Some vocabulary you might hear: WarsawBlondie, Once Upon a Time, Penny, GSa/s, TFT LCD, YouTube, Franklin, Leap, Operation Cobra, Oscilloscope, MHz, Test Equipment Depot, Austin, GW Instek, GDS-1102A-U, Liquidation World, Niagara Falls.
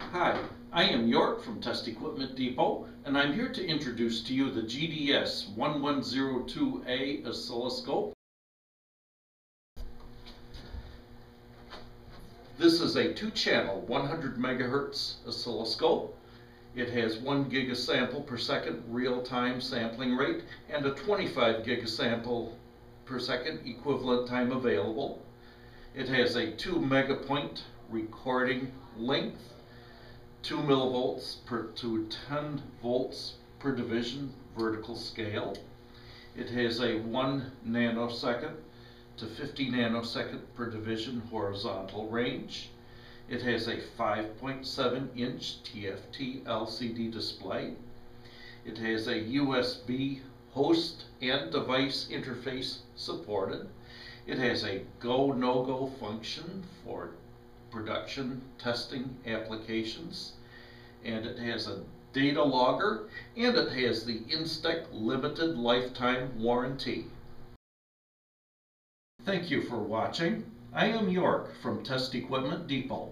Hi, I am York from Test Equipment Depot, and I'm here to introduce to you the GDS 1102A oscilloscope. This is a 2-channel 100 megahertz oscilloscope. It has 1 gigasample per second real-time sampling rate and a 25 gigasample per second equivalent time available. It has a 2 megapoint recording length, 2 millivolts to 10 volts per division vertical scale. It has a 1 nanosecond to 50 nanosecond per division horizontal range. It has a 5.7 inch TFT LCD display. It has a USB host and device interface supported. It has a go no-go function for production testing applications, and it has a data logger, and it has the Instek limited lifetime warranty. Thank you for watching. I am York from Test Equipment Depot.